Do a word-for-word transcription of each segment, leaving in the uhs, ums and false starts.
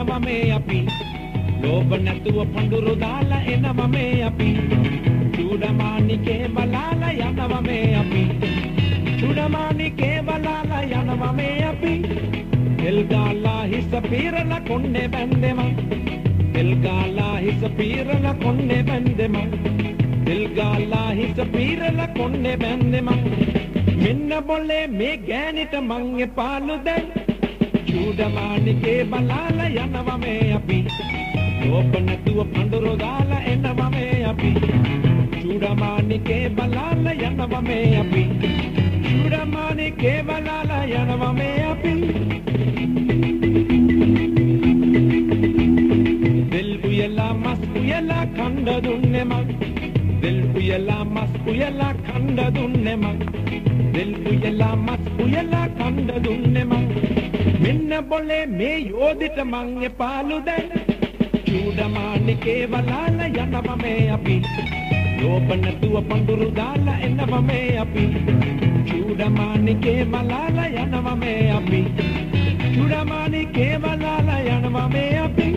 enamame api loba nathuwa panduru dala enamame api chuda manike balala yanamame api chuda manike balala yanamame api elgala hisapirala konne bandema elgala hisapirala konne bandema elgala hisapirala konne bandema minna bolle me ganita mange palu den chuda manike balala yanamame api lobanathuwa panduru dala enamame api chuda manike balala yanamame api chuda manike balala yanamame api dil uyala mas uyala khanda dunne ma dil uyala mas uyala khanda dunne ma dil uyala mas uyala khanda dunne ma minna bolle me yodita mange palu den chuda manike balala yanamame api lobanathuwa panduru dala enamame api chuda manike balala yanamame api chuda manike balala yanamame api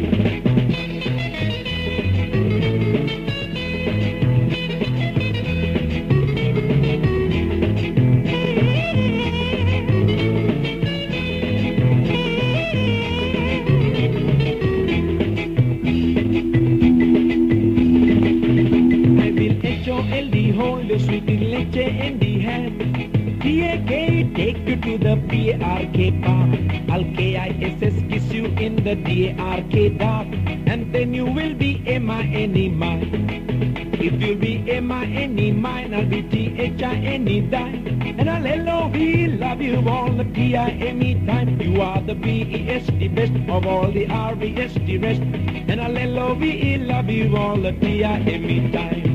Hold the sweet leche in the hand. D A K take you to the P A R K park. L K I S S kiss you in the D A R K dark. And then you will be in my any mine. If you'll be in my any mine, I'll be T H I N E dime. And I'll L O V E love you all the P I M E time. You are the B E S T best of all the R E S T rest. And I'll L O V E love you all the P I M E time.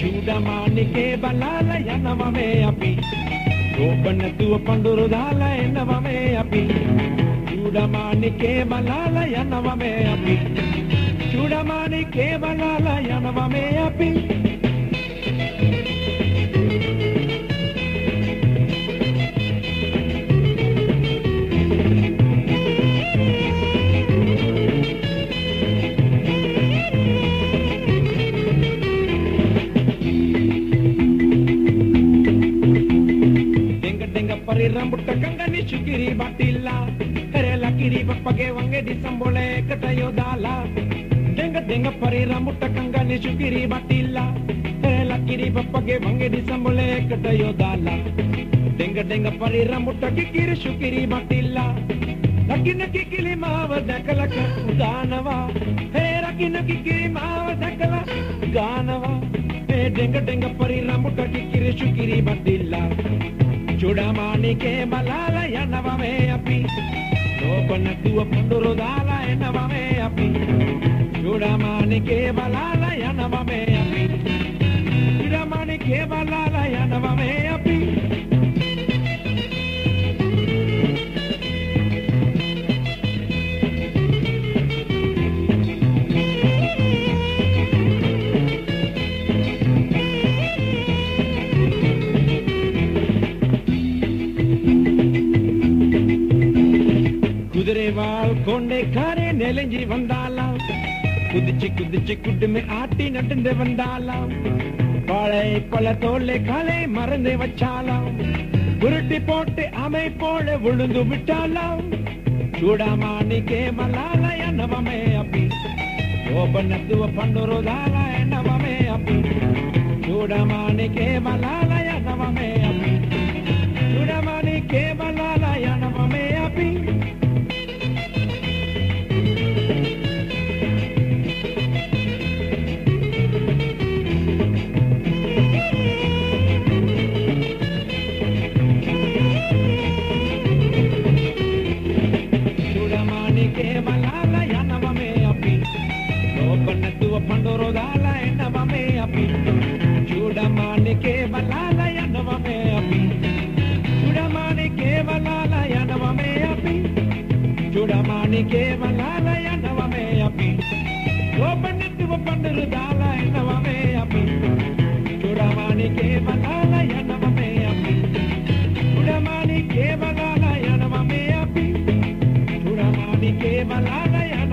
chuda manike balala yanamame api lobanathuwa panduru dala enamame api chuda manike balala yanamame api chuda manike balala yanamame api rambutta kangani chukiri batilla karela kiri bappage wange disambole katayo dala denga denga pari rambutta kangani chukiri batilla karela kiri bappage wange disambole katayo dala denga denga pari rambutta kikiri chukiri batilla lakina kikili maava dakala ganava hey lakina kikili maava dakala ganava hey denga denga pari rambutta kikiri chukiri batilla chuda manike balala yanamame api lobanathuwa panduru dala enamame api chuda manike balala yanamame api chuda manike balala yanamame api वाल कोंडे खारे नेलंजी वंदाला कुदची कुदची could में आटी नटंदे वंदाला बाळे Cola तोले खाले मरंदे वचाला गुरटी पोटे आमे पोळे वुळुंदु विटाला चूडा मानिके मलाला यनवमे अपि लोबनत्व पंडुरो दाला यनवमे अपि चूडा मानिके मलाला यनवमे अपि चूडा मानिके मलाला यनवमे अपि pandoro dala enamame api chuda manike balala yanamame api chuda manike balala yanamame api chuda manike balala yanamame api lobanithu pandoro dala enamame api chuda manike balala yanamame api chuda manike balala yanamame api chuda manike balala